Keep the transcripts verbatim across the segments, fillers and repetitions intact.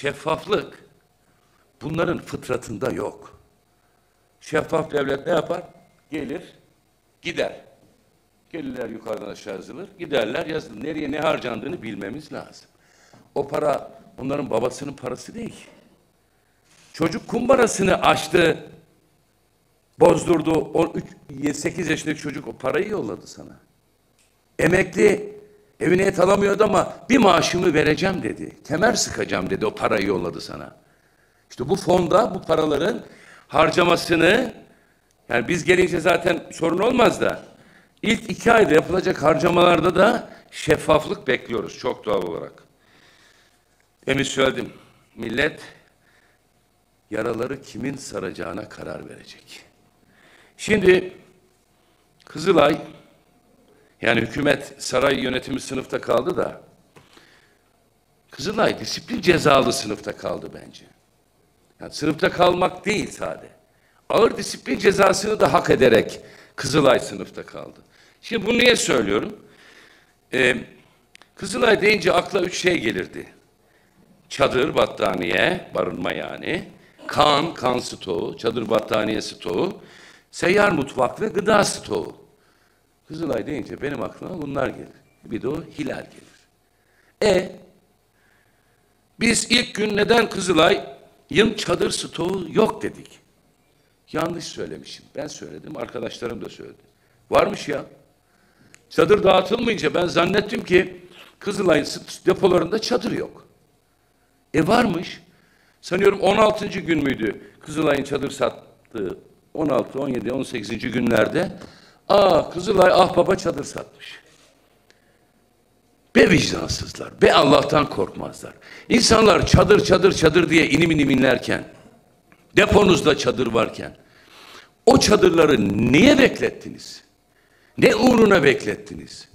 şeffaflık bunların fıtratında yok. Şeffaf devlet ne yapar? Gelir, gider. Gelirler yukarıdan aşağı yazılır, giderler yazılır. Nereye ne harcandığını bilmemiz lazım. O para onların babasının parası değil. Çocuk kumbarasını açtı, bozdurdu. on üç, sekiz yaşındaki çocuk o parayı yolladı sana. Emekli evine et alamıyordu ama bir maaşımı vereceğim dedi. Kemer sıkacağım dedi, o parayı yolladı sana. İşte bu fonda bu paraların harcamasını, yani biz gelince zaten sorun olmaz da ilk iki ayda yapılacak harcamalarda da şeffaflık bekliyoruz çok doğal olarak. Emin söyledim, millet yaraları kimin saracağına karar verecek. Şimdi Kızılay, yani hükümet, saray yönetimi sınıfta kaldı da Kızılay disiplin cezalı sınıfta kaldı bence. Yani sınıfta kalmak değil sadece. Ağır disiplin cezasını da hak ederek Kızılay sınıfta kaldı. Şimdi bunu niye söylüyorum? Ee, Kızılay deyince akla üç şey gelirdi. Çadır, battaniye, barınma yani. Kan, kan stoğu, çadır battaniye stoğu, seyyar mutfak ve gıda stoğu. Kızılay deyince benim aklıma bunlar gelir. Bir de o hilal gelir. E biz ilk gün neden Kızılay'ın çadır stoğu yok dedik? Yanlış söylemişim. Ben söyledim, arkadaşlarım da söyledi. Varmış ya. Çadır dağıtılmayınca ben zannettim ki Kızılay'ın depolarında çadır yok. E varmış. Sanıyorum on altıncı gün müydü Kızılay'ın çadır sattığı? on altı, on yedi, on sekizinci günlerde aa Kızılay ah baba çadır satmış. Be vicdansızlar, be Allah'tan korkmazlar. İnsanlar çadır çadır çadır diye inim inim inlerken, deponuzda çadır varken o çadırları niye beklettiniz? Ne uğruna beklettiniz?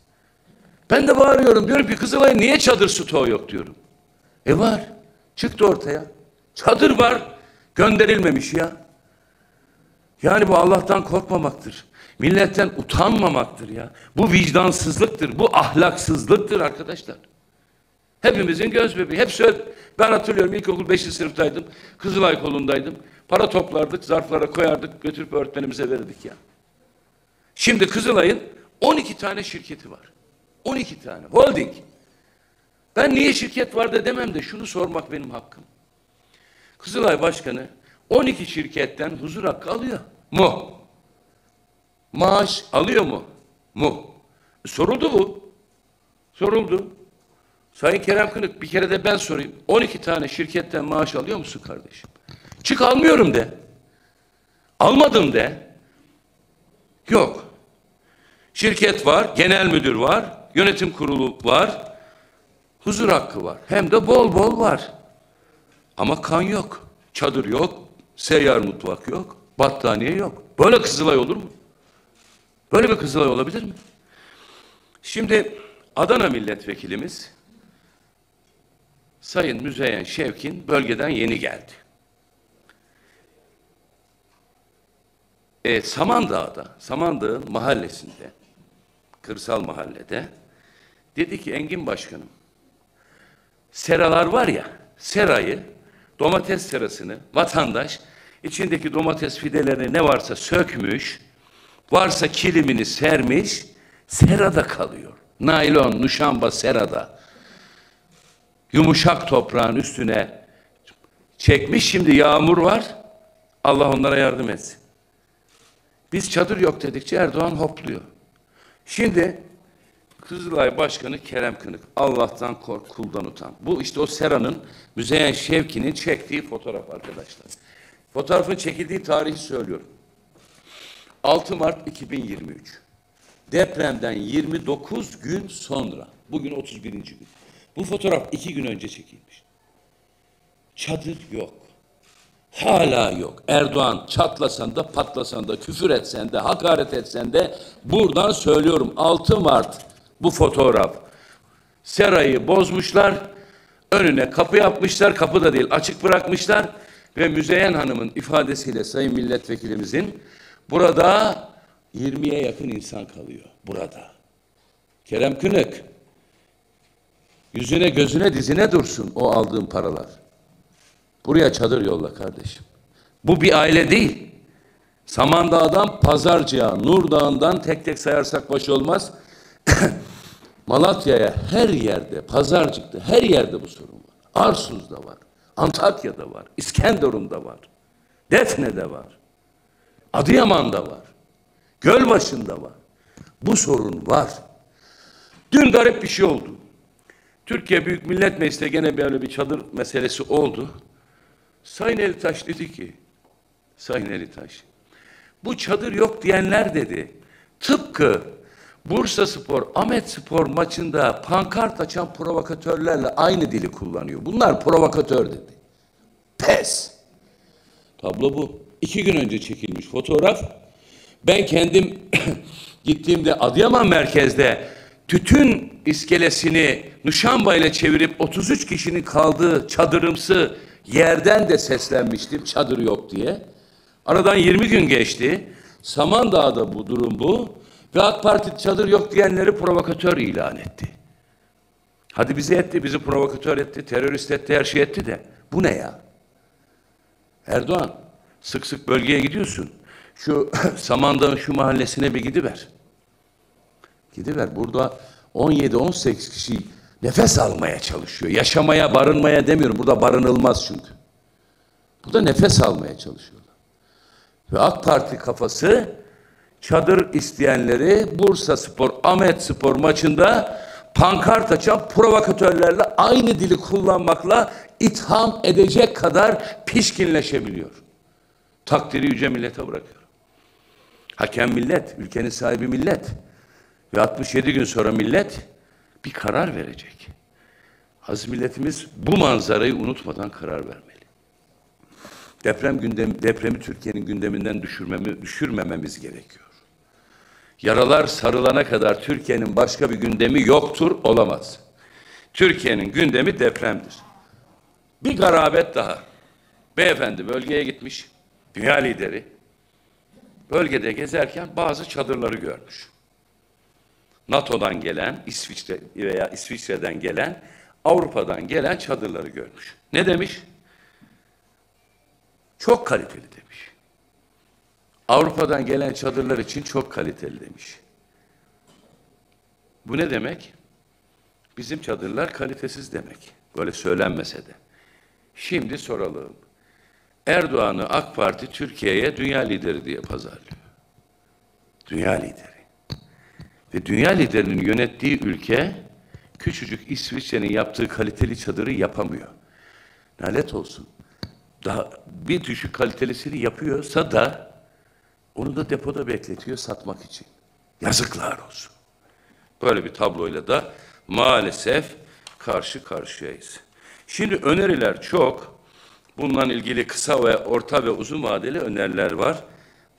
Ben de bağırıyorum, diyorum ki Kızılay'ın niye çadır stoğu yok diyorum. E var, çıktı ortaya. Çadır var, gönderilmemiş ya. Yani bu Allah'tan korkmamaktır. Milletten utanmamaktır ya. Bu vicdansızlıktır, bu ahlaksızlıktır arkadaşlar. Hepimizin göz bebeği. Hep söyle, ben hatırlıyorum ilkokul beşinci sınıftaydım. Kızılay kolundaydım. Para toplardık, zarflara koyardık, götürüp öğretmenimize verirdik ya. Şimdi Kızılay'ın on iki tane şirketi var. on iki tane. Holding. Ben niye şirket var da demem de şunu sormak benim hakkım. Kızılay Başkanı on iki şirketten huzur hakkı alıyor mu? Maaş alıyor mu? Mu? Soruldu bu. Soruldu. Sayın Kerem Kınık, bir kere de ben sorayım. on iki tane şirketten maaş alıyor musun kardeşim? Çık almıyorum de. Almadım de. Yok. Şirket var, genel müdür var, yönetim kurulu var, huzur hakkı var. Hem de bol bol var. Ama kan yok, çadır yok, seyyar mutfak yok, battaniye yok. Böyle Kızılay olur mu? Böyle bir Kızılay olabilir mi? Şimdi Adana milletvekilimiz Sayın Müzeyyen Şevkin bölgeden yeni geldi. E, Samandağ'da, Samandağ'ın mahallesinde, kırsal mahallede dedi ki Engin Başkanım, seralar var ya, serayı, domates serasını vatandaş içindeki domates fidelerini ne varsa sökmüş, varsa kilimini sermiş, serada kalıyor. Naylon, nuşamba serada. Yumuşak toprağın üstüne çekmiş, şimdi yağmur var. Allah onlara yardım etsin. Biz çadır yok dedikçe Erdoğan hopluyor. Şimdi Kızılay Başkanı Kerem Kınık, Allah'tan kork, kuldan utan. Bu işte o seranın, Müzeyyen Şevkin'in çektiği fotoğraf arkadaşlar. Fotoğrafın çekildiği tarihi söylüyorum. altı Mart iki bin yirmi üç. Depremden yirmi dokuz gün sonra. Bugün otuz birinci gün. Bu fotoğraf iki gün önce çekilmiş. Çadır yok. Hala yok. Erdoğan çatlasan da patlasan da küfür etsen de hakaret etsen de buradan söylüyorum. altı Mart bu fotoğraf. Serayı bozmuşlar. Önüne kapı yapmışlar. Kapı da değil, açık bırakmışlar. Ve Müzeyyen Hanım'ın ifadesiyle Sayın Milletvekilimizin burada yirmiye yakın insan kalıyor. Burada. Kerem Kınık, yüzüne gözüne dizine dursun o aldığın paralar. Buraya çadır yolla kardeşim. Bu bir aile değil. Samandağ'dan Pazarcık'a, Nur Dağı'ndan tek tek sayarsak baş olmaz. Malatya'ya her yerde, Pazarcık'ta her yerde bu sorun var. Arsuz'da var, Antakya'da var, İskenderun'da var, Defne'de var, Adıyaman'da var, Gölbaşı'nda var. Bu sorun var. Dün garip bir şey oldu. Türkiye Büyük Millet Meclisi'nde gene böyle bir çadır meselesi oldu. Sayın Elitaş dedi ki, Sayın Elitaş, bu çadır yok diyenler dedi, tıpkı Bursaspor, Amedspor maçında pankart açan provokatörlerle aynı dili kullanıyor. Bunlar provokatör dedi. Pes. Tablo bu. İki gün önce çekilmiş fotoğraf. Ben kendim gittiğimde Adıyaman merkezde tütün iskelesini nuşamba ile çevirip otuz üç kişinin kaldığı çadırımsı yerden de seslenmiştim çadır yok diye. Aradan yirmi gün geçti. Samandağ'da bu durum bu. Ve AK Parti çadır yok diyenleri provokatör ilan etti. Hadi bizi etti, bizi provokatör etti, terörist etti, her şey etti de. Bu ne ya? Erdoğan, sık sık bölgeye gidiyorsun. Şu Samandağ'ın şu mahallesine bir gidiver. Gidiver. Burada on yedi on sekiz kişi nefes almaya çalışıyor. Yaşamaya, barınmaya demiyorum. Burada barınılmaz çünkü. Burada nefes almaya çalışıyorlar. Ve AK Parti kafası çadır isteyenleri Bursaspor, Amedspor maçında pankart açan provokatörlerle aynı dili kullanmakla itham edecek kadar pişkinleşebiliyor. Takdiri yüce millete bırakıyorum. Hakem millet, ülkenin sahibi millet ve altmış yedi gün sonra millet bir karar verecek. Aziz milletimiz bu manzarayı unutmadan karar vermeli. Deprem gündemi, depremi Türkiye'nin gündeminden düşürmemi, düşürmememiz gerekiyor. Yaralar sarılana kadar Türkiye'nin başka bir gündemi yoktur, olamaz. Türkiye'nin gündemi depremdir. Bir garabet daha. Beyefendi bölgeye gitmiş, dünya lideri. Bölgede gezerken bazı çadırları görmüş. NATO'dan gelen, İsviçre veya İsviçre'den gelen, Avrupa'dan gelen çadırları görmüş. Ne demiş? Çok kaliteli demiş. Avrupa'dan gelen çadırlar için çok kaliteli demiş. Bu ne demek? Bizim çadırlar kalitesiz demek. Böyle söylenmese de. Şimdi soralım. Erdoğan'ı AK Parti Türkiye'ye dünya lideri diye pazarlıyor. Dünya lideri. Ve dünya liderinin yönettiği ülke küçücük İsviçre'nin yaptığı kaliteli çadırı yapamıyor. Lanet olsun. Daha bir düşük kalitelisini yapıyorsa da onu da depoda bekletiyor satmak için. Yazıklar olsun. Böyle bir tabloyla da maalesef karşı karşıyayız. Şimdi öneriler çok. Bununla ilgili kısa ve orta ve uzun vadeli öneriler var.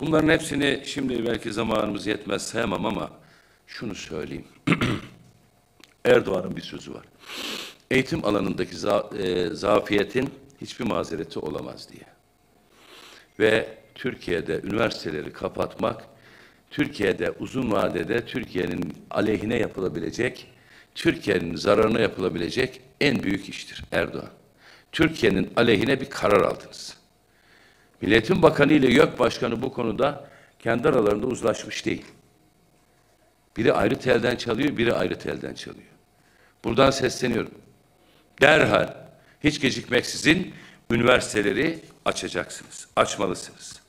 Bunların hepsini şimdi belki zamanımız yetmez sayamam ama şunu söyleyeyim. Erdoğan'ın bir sözü var. Eğitim alanındaki za e, zafiyetin hiçbir mazereti olamaz diye. Ve Türkiye'de üniversiteleri kapatmak, Türkiye'de uzun vadede Türkiye'nin aleyhine yapılabilecek, Türkiye'nin zararına yapılabilecek en büyük iştir Erdoğan. Türkiye'nin aleyhine bir karar aldınız. Milli Eğitim Bakanı ile YÖK Başkanı bu konuda kendi aralarında uzlaşmış değil. Biri ayrı telden çalıyor, biri ayrı telden çalıyor. Buradan sesleniyorum. Derhal hiç gecikmeksizin üniversiteleri açacaksınız, açmalısınız.